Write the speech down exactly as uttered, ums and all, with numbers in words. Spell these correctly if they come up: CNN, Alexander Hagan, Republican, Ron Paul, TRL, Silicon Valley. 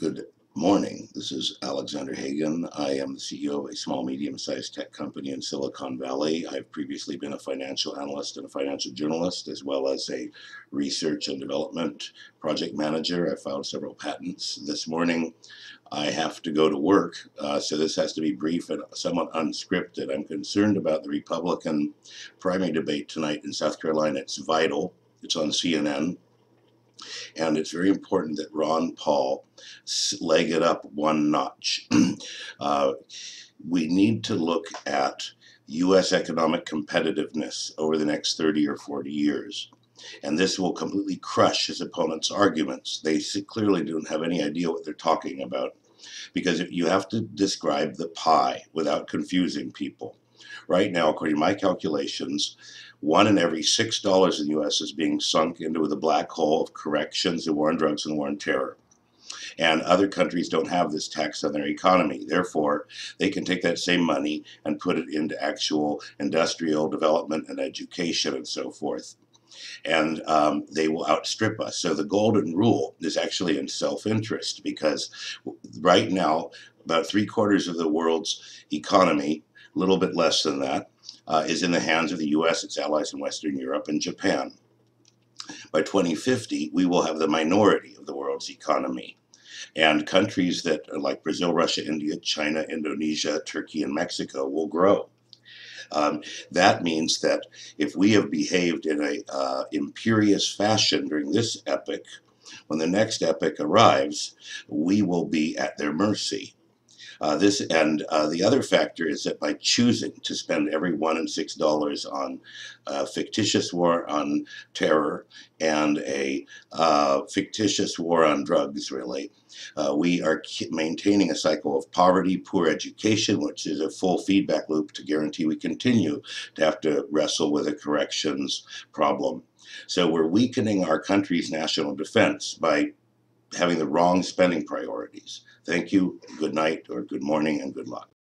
Good morning. This is Alexander Hagan. I am the C E O of a small, medium-sized tech company in Silicon Valley. I've previously been a financial analyst and a financial journalist, as well as a research and development project manager. I filed several patents. This morning, I have to go to work, uh, so this has to be brief and somewhat unscripted. I'm concerned about the Republican primary debate tonight in South Carolina. It's vital. It's on C N N. And it's very important that Ron Paul leg it up one notch. uh, we need to look at U S economic competitiveness over the next thirty or forty years. And this will completely crush his opponent's arguments. They clearly don't have any idea what they're talking about, because you have to describe the pie without confusing people. Right now, according to my calculations, one in every six dollars in the U S is being sunk into the black hole of corrections, the war on drugs, and the war on terror. And other countries don't have this tax on their economy. Therefore, they can take that same money and put it into actual industrial development and education and so forth. And um, they will outstrip us. So the golden rule is actually in self-interest, because right now, about three quarters of the world's economy, a little bit less than that, uh, is in the hands of the U S, its allies in Western Europe, and Japan. By twenty fifty, we will have the minority of the world's economy. And countries that are like Brazil, Russia, India, China, Indonesia, Turkey, and Mexico will grow. Um, that means that if we have behaved in a uh, imperious fashion during this epoch, when the next epoch arrives, we will be at their mercy. Uh, this and uh, the other factor is that by choosing to spend every one in six dollars on a fictitious war on terror and a uh, fictitious war on drugs, really, uh, we are maintaining a cycle of poverty, poor education, which is a full feedback loop to guarantee we continue to have to wrestle with a corrections problem. So we're weakening our country's national defense by having the wrong spending priorities. Thank you, good night, or good morning, and good luck.